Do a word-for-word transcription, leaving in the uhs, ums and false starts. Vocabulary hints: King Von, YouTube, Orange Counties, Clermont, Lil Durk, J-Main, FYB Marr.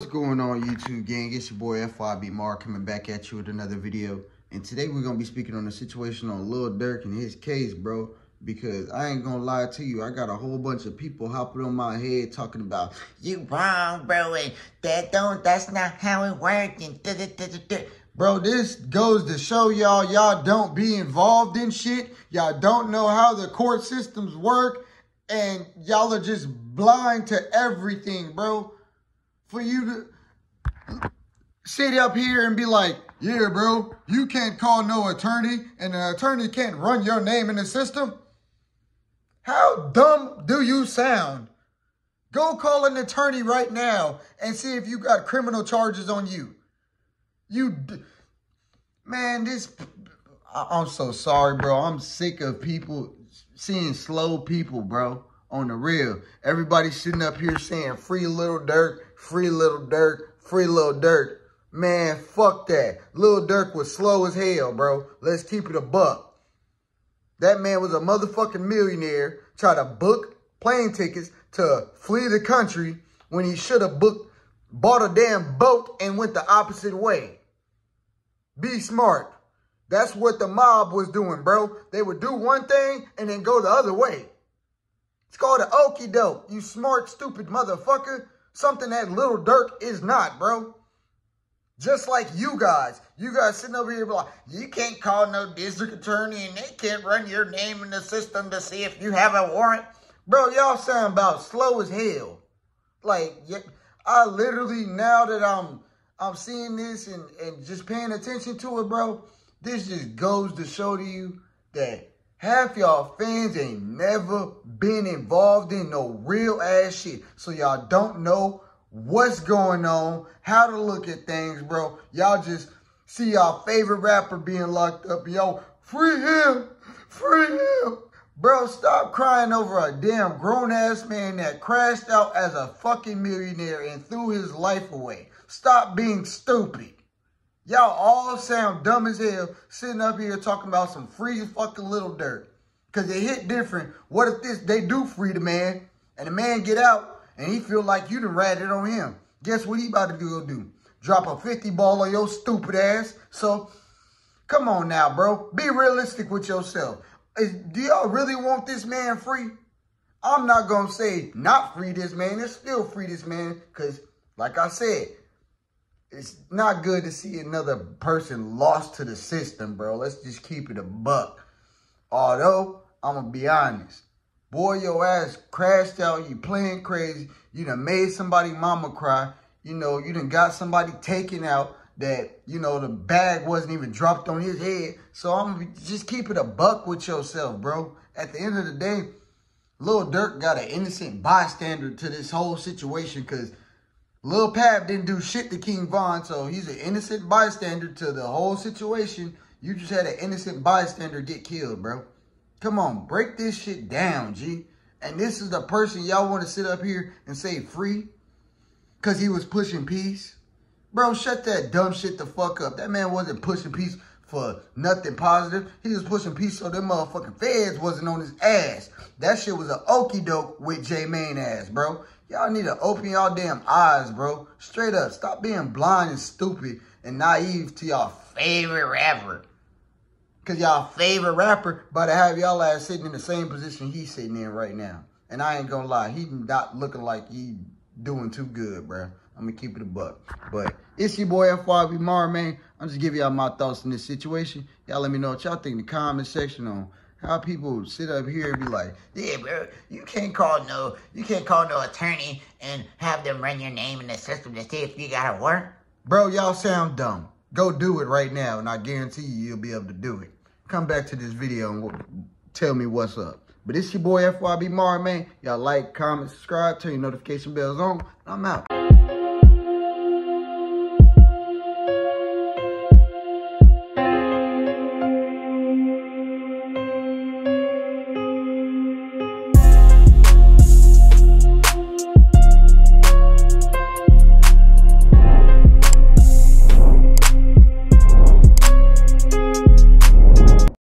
What's going on, YouTube gang? It's your boy F Y B Marr coming back at you with another video. And today we're going to be speaking on the situation on Lil Durk and his case, bro. Because I ain't going to lie to you, I got a whole bunch of people hopping on my head talking about, you wrong, bro, and that don't, that's not how it works, and da, da, da, da, da. Bro, this goes to show y'all, y'all don't be involved in shit. Y'all don't know how the court systems work. And y'all are just blind to everything, bro. For you to sit up here and be like, yeah, bro, you can't call no attorney and an attorney can't run your name in the system. How dumb do you sound? Go call an attorney right now and see if you got criminal charges on you. You, man, this, I'm so sorry, bro. I'm sick of people seeing slow people, bro, on the real. Everybody sitting up here saying free Lil Durk. Free Lil Durk, free Lil Durk. Man, fuck that. Lil Durk was slow as hell, bro. Let's keep it a buck. That man was a motherfucking millionaire, tried to book plane tickets to flee the country when he should have booked, bought a damn boat and went the opposite way. Be smart. That's what the mob was doing, bro. They would do one thing and then go the other way. It's called an okie doke, you smart, stupid motherfucker. Something that Lil Durk is not, bro. Just like you guys. You guys sitting over here like, you can't call no district attorney and they can't run your name in the system to see if you have a warrant. Bro, y'all sound about slow as hell. Like, I literally, now that I'm I'm seeing this and, and just paying attention to it, bro, this just goes to show to you that half y'all fans ain't never been involved in no real ass shit. So y'all don't know what's going on, how to look at things, bro. Y'all just see y'all favorite rapper being locked up. Yo, free him, free him. Bro, stop crying over a damn grown ass man that crashed out as a fucking millionaire and threw his life away. Stop being stupid. Y'all all sound dumb as hell sitting up here talking about some free fucking Lil Durk. Because they hit different. What if this they do free the man and the man get out and he feel like you done ratted on him? Guess what he about to go do? Drop a fifty ball on your stupid ass. So come on now, bro. Be realistic with yourself. Is, do y'all really want this man free? I'm not going to say not free this man. It's still free this man because, like I said, it's not good to see another person lost to the system, bro. Let's just keep it a buck. Although, I'm going to be honest. Boy, your ass crashed out. You playing crazy. You done made somebody mama cry. You know, you done got somebody taken out that, you know, the bag wasn't even dropped on his head. So, I'm going to just keep it a buck with yourself, bro. At the end of the day, Lil Durk got an innocent bystander to this whole situation because Lil Pab didn't do shit to King Von, so he's an innocent bystander to the whole situation. You just had an innocent bystander get killed, bro. Come on, break this shit down, G. And this is the person y'all want to sit up here and say free because he was pushing peace? Bro, shut that dumb shit the fuck up. That man wasn't pushing peace for nothing positive. He was pushing peace so them motherfucking feds wasn't on his ass. That shit was an okie doke with J-Main ass, bro. Y'all need to open y'all damn eyes, bro. Straight up. Stop being blind and stupid and naive to y'all favorite rapper. Because y'all favorite rapper about to have y'all ass sitting in the same position he's sitting in right now. And I ain't going to lie. He not looking like he doing too good, bro. I'm going to keep it a buck. But it's your boy F Y B Marr, man. I'm just giving y'all my thoughts in this situation. Y'all let me know what y'all think in the comment section on how people sit up here and be like, yeah, bro, you can't call no, you can't call no attorney and have them run your name in the system to see if you got a warrant. Bro, y'all sound dumb. Go do it right now, and I guarantee you, you'll be able to do it. Come back to this video and tell me what's up. But it's your boy F Y B Marr, man. Y'all like, comment, subscribe, turn your notification bells on, and I'm out.